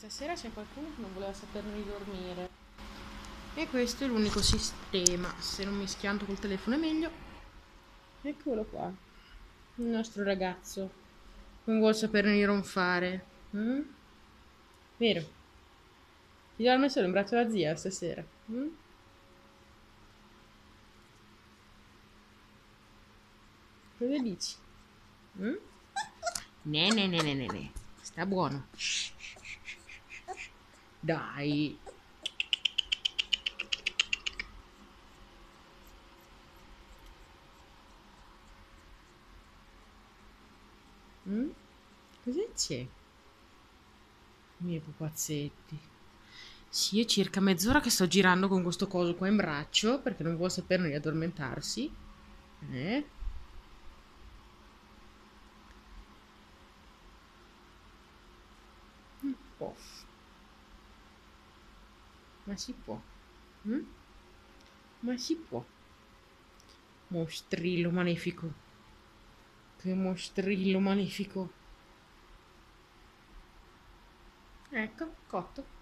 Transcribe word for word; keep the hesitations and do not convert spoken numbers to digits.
Stasera c'è qualcuno che non voleva sapermi dormire. E questo è l'unico sistema. Se non mi schianto col telefono è meglio. Eccolo qua. Il nostro ragazzo. Non vuol sapermi ronfare. Mm? Vero? Ti dorme solo in braccio alla zia stasera. Mm? Cosa dici? Mm? Ne ne ne ne ne ne. Sta buono. Dai. Mm? Cosa c'è? Miei pupazzetti. Sì, è circa mezz'ora che sto girando con questo coso qua in braccio perché non vuol saperne di addormentarsi. Eh? Un po'. Ma si può. Mm? Ma si può. Mostrillo magnifico. Che mostrillo magnifico. Ecco, cotto.